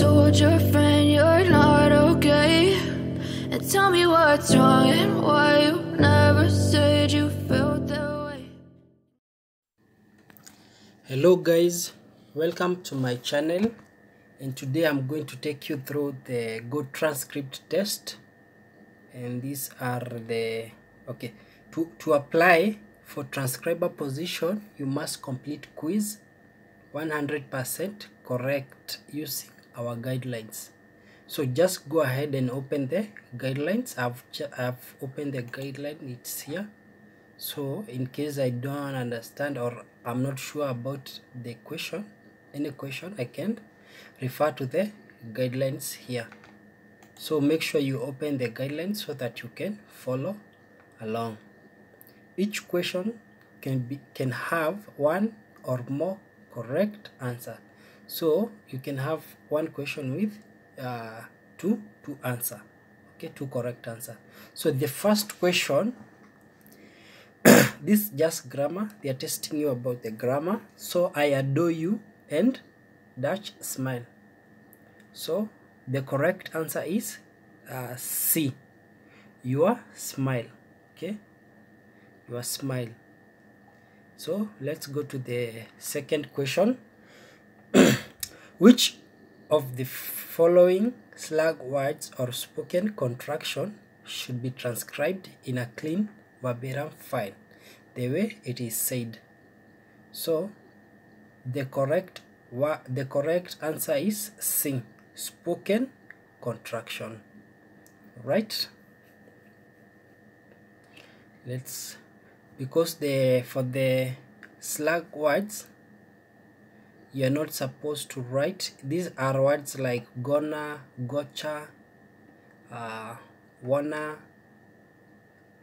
told your friend you're not okay, and tell me what's wrong and why you never said you felt that way. Hello guys, welcome to my channel, and today I'm going to take you through the GoTranscript test. And these are the to apply for transcriber position, you must complete quiz 100% correct using our guidelines. So just go ahead and open the guidelines. I've opened the guideline, it's here. So in case I don't understand or I'm not sure about the question, any question, I can refer to the guidelines here. So make sure you open the guidelines so that you can follow along. Each question can have one or more correct answer. So you can have one question with two answer, two correct answer. So the first question, this is just grammar. They are testing you about the grammar. So I adore you and Dutch smile. So the correct answer is C, your smile. Your smile. So let's go to the second question. Which of the following slang words or spoken contraction should be transcribed in a clean verbatim file the way it is said? So the correct answer is sing, spoken contraction. Right, let's, because for the slang words you're not supposed to write. These are words like gonna, gotcha, wanna,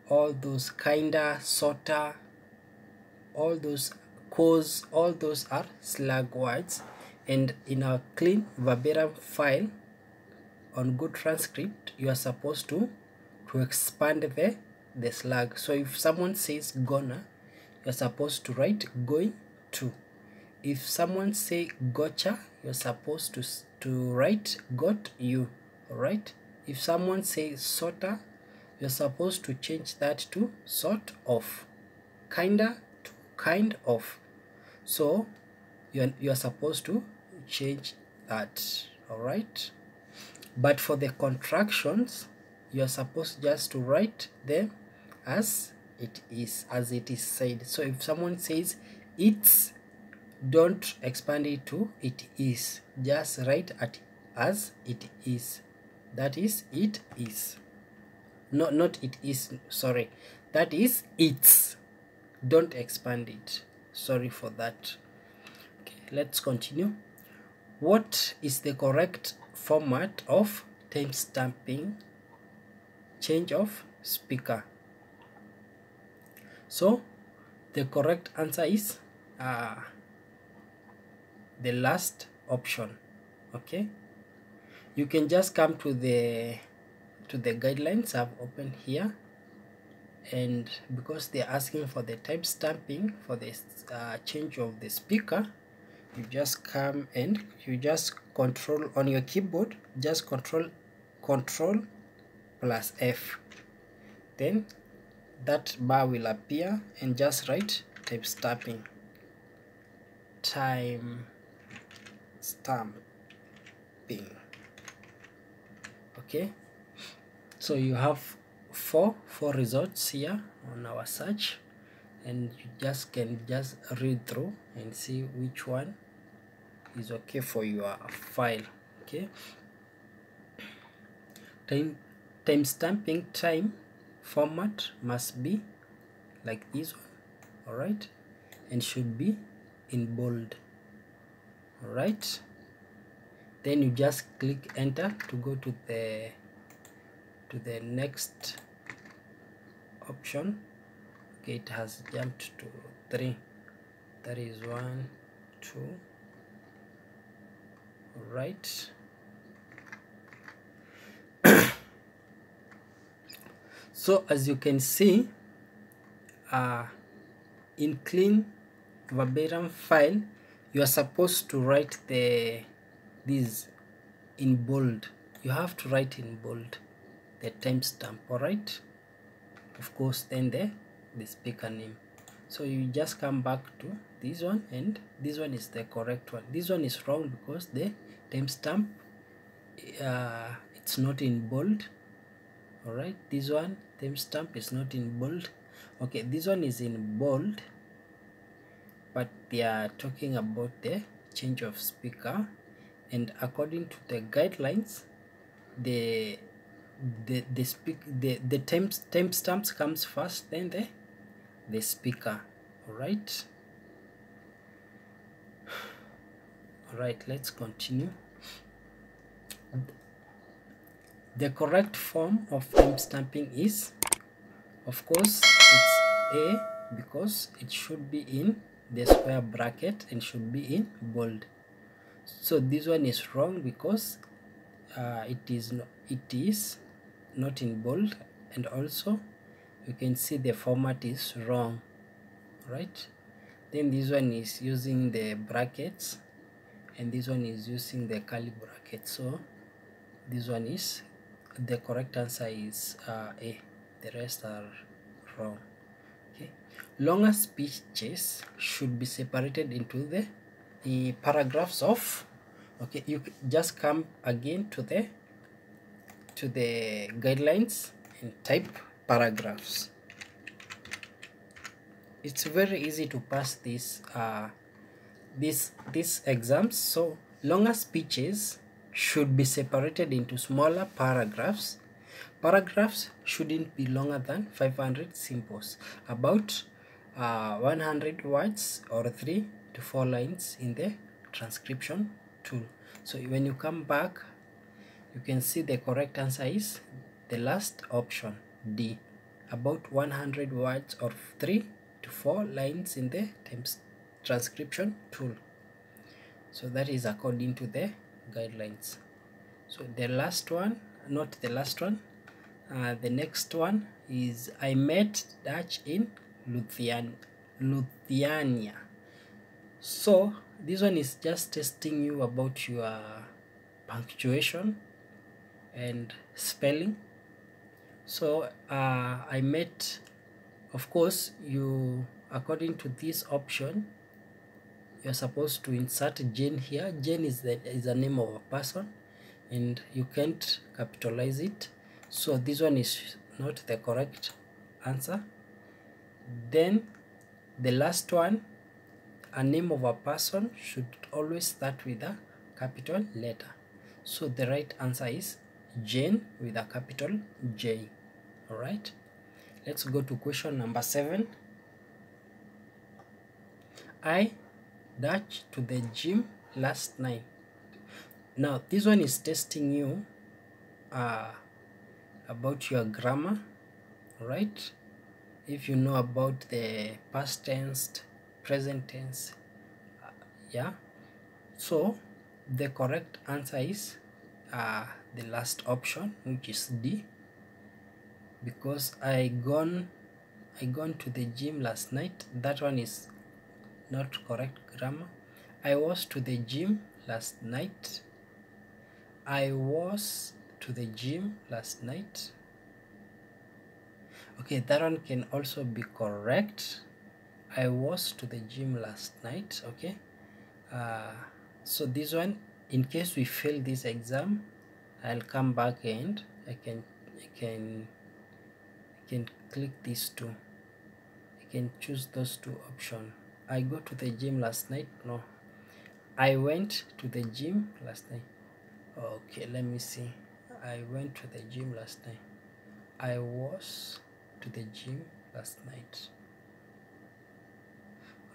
all those, kinda, sorta, all those, cause, all those are slang words. And in our clean verbatim file on GoTranscript, you are supposed to expand the slang. So if someone says gonna, you're supposed to write going to. If someone say gotcha, you're supposed to write got you. Alright? If someone says sorta, you're supposed to change that to sort of, kinda to kind of. So you are supposed to change that. All right, but for the contractions, you are supposed just to write them as it is said. So if someone says it's, don't expand it to it is, just write at as it is. That is it is, not it is, sorry, that is it's, don't expand it, sorry for that. Let's continue. What is the correct format of timestamping change of speaker? So the correct answer is the last option. You can just come to the guidelines I've opened here, and because they're asking for the timestamping for this change of the speaker, you just come and you just control on your keyboard, just control plus F, then that bar will appear, and just write timestamping. So you have four results here on our search, and you just can read through and see which one is okay for your file. Timestamping time format must be like this one, alright, and should be in bold. Alright, then you just click enter to go to the next option. It has jumped to 3, that is 1, 2. Right. So as you can see, in clean verbatim file, you are supposed to write these in bold. You have to write in bold the timestamp, alright? Of course, then the speaker name. So you just come back to this one, and this one is the correct one. This one is wrong because the timestamp it's not in bold. Alright, this one timestamp is not in bold. Okay, this one is in bold, but they are talking about the change of speaker, and according to the guidelines, the timestamps comes first, then the speaker. Alright. Alright, let's continue. The correct form of timestamping is, of course, it's A, because it should be in the square bracket and should be in bold. So this one is wrong because it is not in bold, and also you can see the format is wrong, right? Then this one is using the brackets, and this one is using the curly bracket. So this one is the correct answer is A. The rest are wrong. Okay. Longer speeches should be separated into the paragraphs of. Okay, you just come again to the guidelines and type paragraphs. It's very easy to pass this these exams. So longer speeches should be separated into smaller paragraphs. Paragraphs shouldn't be longer than 500 symbols, about 100 words or 3 to 4 lines in the transcription tool. So when you come back, you can see the correct answer is the last option, D, about 100 words or 3 to 4 lines in the transcription tool. So that is according to the guidelines. So the last one, not the last one, the next one is, I met Dutch in Lithuania. So this one is just testing you about your punctuation and spelling. So I met, of course, you, according to this option, you're supposed to insert Jane here. Jane is the name of a person, and you can't capitalize it. So this one is not the correct answer. Then the last one, a name of a person should always start with a capital letter. So the right answer is Jane with a capital J. All right, let's go to question number 7. I dashed to the gym last night. Now this one is testing you about your grammar, right? If you know about the past tense, present tense, yeah. So the correct answer is the last option, which is D, because I gone to the gym last night. That one is not correct grammar. I was to the gym last night. I was to the gym last night. Okay, that one can also be correct. I was to the gym last night. Okay, so this one, in case we fail this exam, I'll come back and I can click these two. I can choose those two options. I go to the gym last night. No, I went to the gym last night. Okay, let me see. I went to the gym last night. I was to the gym last night.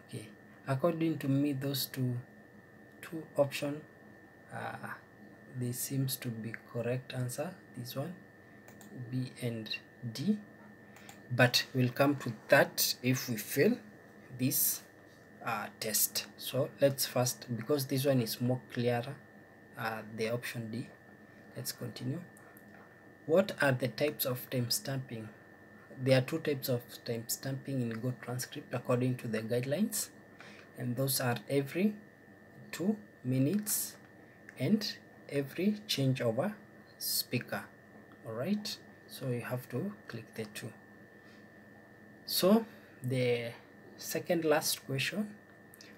Okay, according to me, those two options, they seems to be correct answer. This one, B and D, but we'll come to that if we fail this test. So let's first, because this one is more clearer, the option D. Let's continue. What are the types of timestamping? There are 2 types of timestamping in GoTranscript according to the guidelines, and those are every 2 minutes and every changeover speaker. All right, so you have to click the two. So the second last question,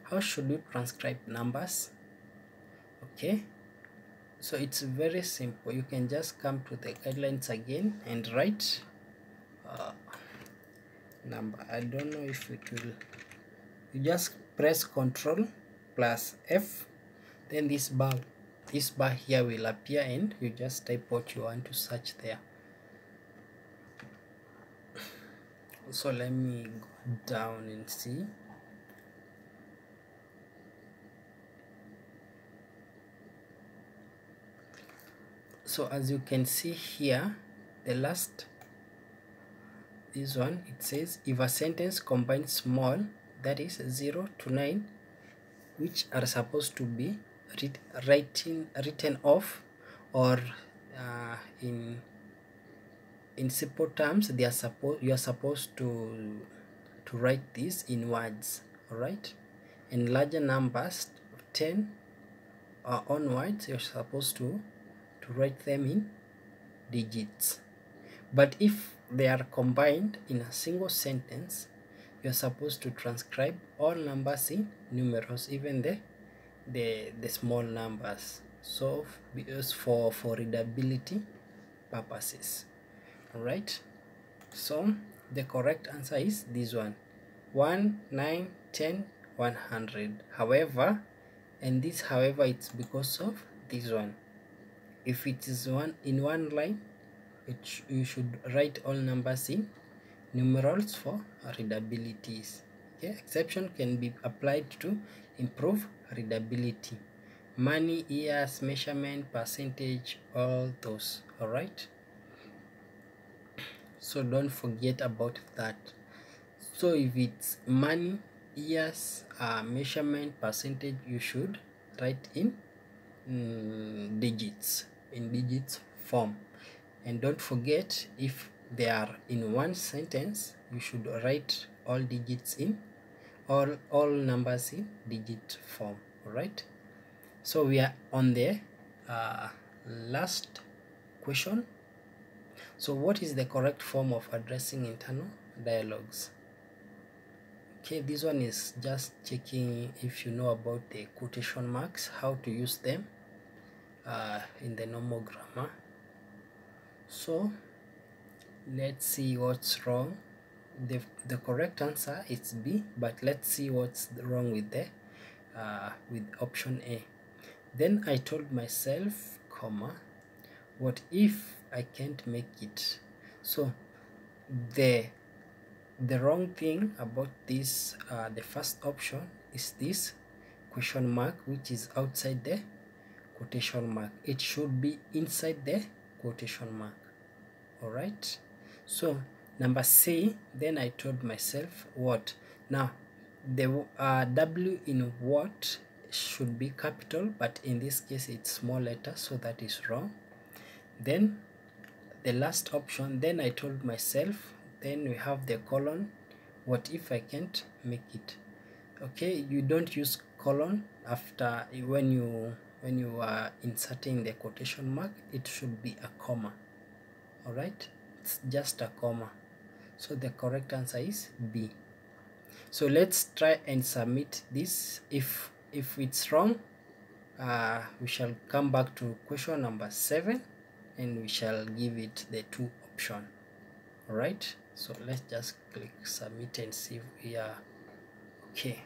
how should we transcribe numbers? Okay, so it's very simple. You can just come to the guidelines again and write number. I don't know if it will. You just press Ctrl plus F, then this bar here will appear, and you just type what you want to search there. So let me go down and see. So as you can see here, the last, this one, it says if a sentence combines small, that is 0 to 9, which are supposed to be written off, or in simple terms, they are supposed to write this in words. All right, and larger numbers 10 onwards, you're supposed to write them in digits. But if they are combined in a single sentence, you're supposed to transcribe all numbers in numerals, even the small numbers, so for readability purposes. All right, so the correct answer is this one: 1, 9, 10, 100. However, and this however, it's because of this one. If it is one in one line, you should write all numbers in numerals for readabilities. Okay, exception can be applied to improve readability: money, years, measurement, percentage, all those. All right, so don't forget about that. So if it's money, years, measurement, percentage, you should write in digits, in digits form. And don't forget, if they are in one sentence, you should write all digits in all numbers in digit form. All right, so we are on the last question. So what is the correct form of addressing internal dialogues? Okay, this one is just checking if you know about the quotation marks, how to use them in the normal grammar. So let's see what's wrong. The correct answer is B, but let's see what's wrong with the with option A. Then I told myself, comma, what if I can't make it? So the wrong thing about this the first option is this question mark, which is outside the quotation mark. It should be inside the quotation mark. All right, so number C, then I told myself what. Now the W in what should be capital, but in this case it's small letter, so that is wrong. Then the last option, then I told myself, then we have the colon, what if I can't make it? Okay, you don't use colon after when you are inserting the quotation mark. It should be a comma. All right, it's just a comma. So the correct answer is B. So let's try and submit this. If it's wrong, we shall come back to question number 7 and we shall give it the 2 option. All right, so let's just click submit and see if we are okay.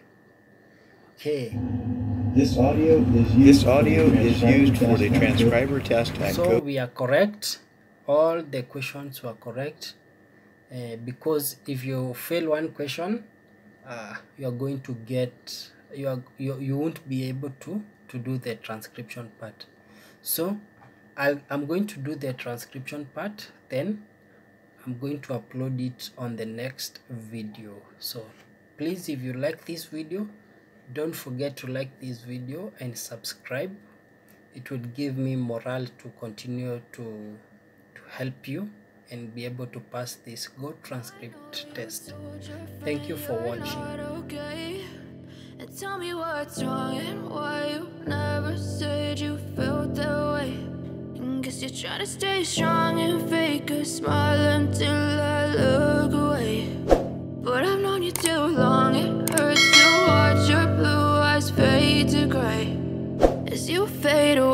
This audio is used for the transcriber test. So we are correct. All the questions were correct, because if you fail one question, you are going to get you won't be able to do the transcription part. So I'm going to do the transcription part, then I'm going to upload it on the next video. So please, if you like this video, don't forget to like this video and subscribe. It would give me morale to continue to help you and be able to pass this GoTranscript test. Thank you for watching. Okay. And tell me what's wrong and why you never said you felt that way. 'Cause you're trying to stay strong and fake a smile until I look away. But I've known you too long, it hurts to watch your blue eyes fade to gray as you fade away.